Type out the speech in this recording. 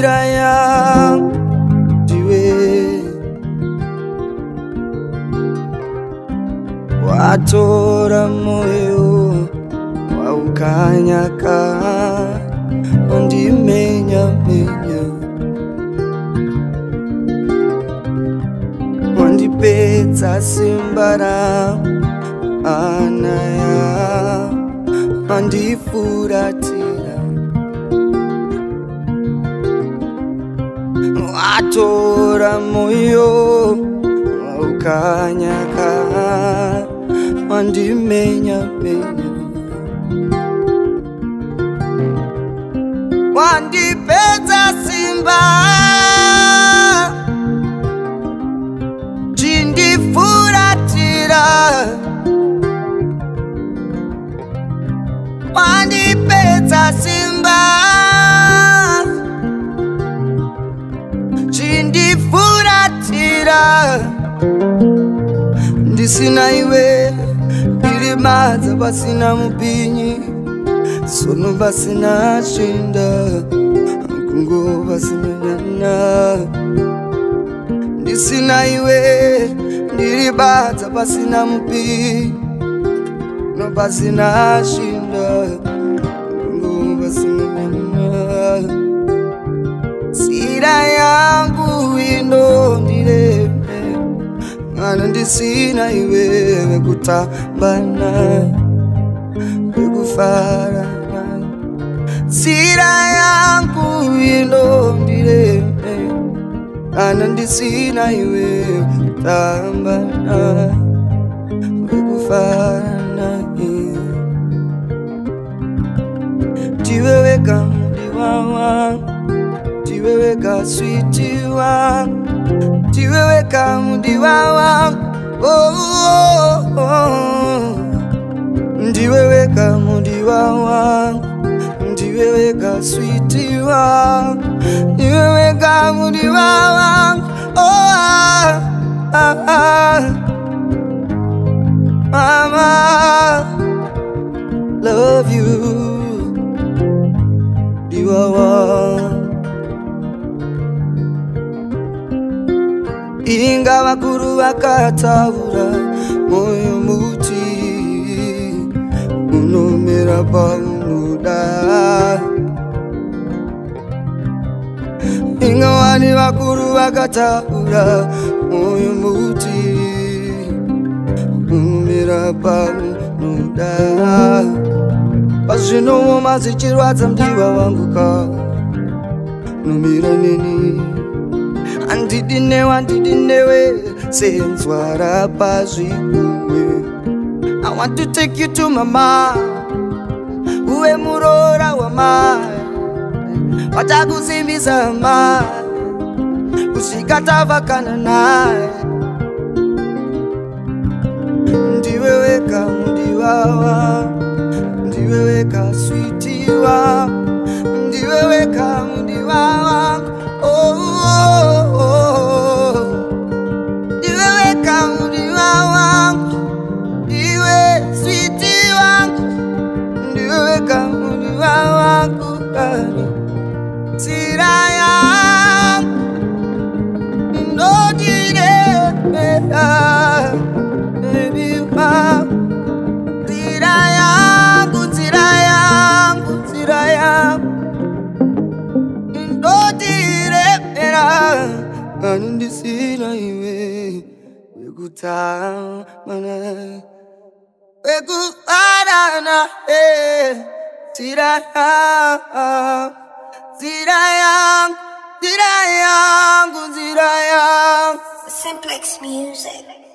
Nzira yangu ndiwe, watora moyo waukanyaka, wandimenyamenya, wandipetsa simbara anaya, wandifuratira watora moyo waukanyaka, wandimenyamenya, wandipedza simba jindifuratira, wandipedza simba jindifuratira, ndisina iwe birimadza basina mupinyi, sono basina shinda, kungo basina nana. Ndisina iwe, ndiribata basina mpi, no basina shinda, kungo basina nana. Nzira yangu ino ndireme, ngana ndisina iwe kutambana, kufara. Nzira yangu ino ndireme, ngana ndisina iwe kutambana, kufarana. Ndiwe wega mudiwa wangu, ndiwe wega switi wangu, ndiwe wega mudiwa wangu, oh oh oh. Ndiwe wega mudiwa wangu, ndiwe wega switi wangu, ndiwe wega mudiwa wangu, oh ah ah ah. Mama, love you, mudiwa wangu. Inga wakuru wakatavura moyo muti, no mera pamuda. Inga wani wakuru wakataura moyo muti, no mera pamuda. Pazino mazichirwadza mdiwa wangu ka, no mera nini. Andidinewe andidinewe senzwara pazikuwe. I want to take you to mama, uwe murora wa mai, watakuzimbisa mai, usikatavakana naye. Ndiwe wega mudiwa wangu, ndiwe wega switi wangu, ndiwe wega mudiwa wangu, oh oh oh. Ndiwe wega mudiwa wangu, Nzira yangu ino ndireme, baby mama. Nzira yangu, nzira yangu, nzira yangu ino ndireme, ngana ndisina iwe kutambana, kufarana. Nzira yangu, nzira yangu, nzira yangu, nzira yangu. Cymplex Music.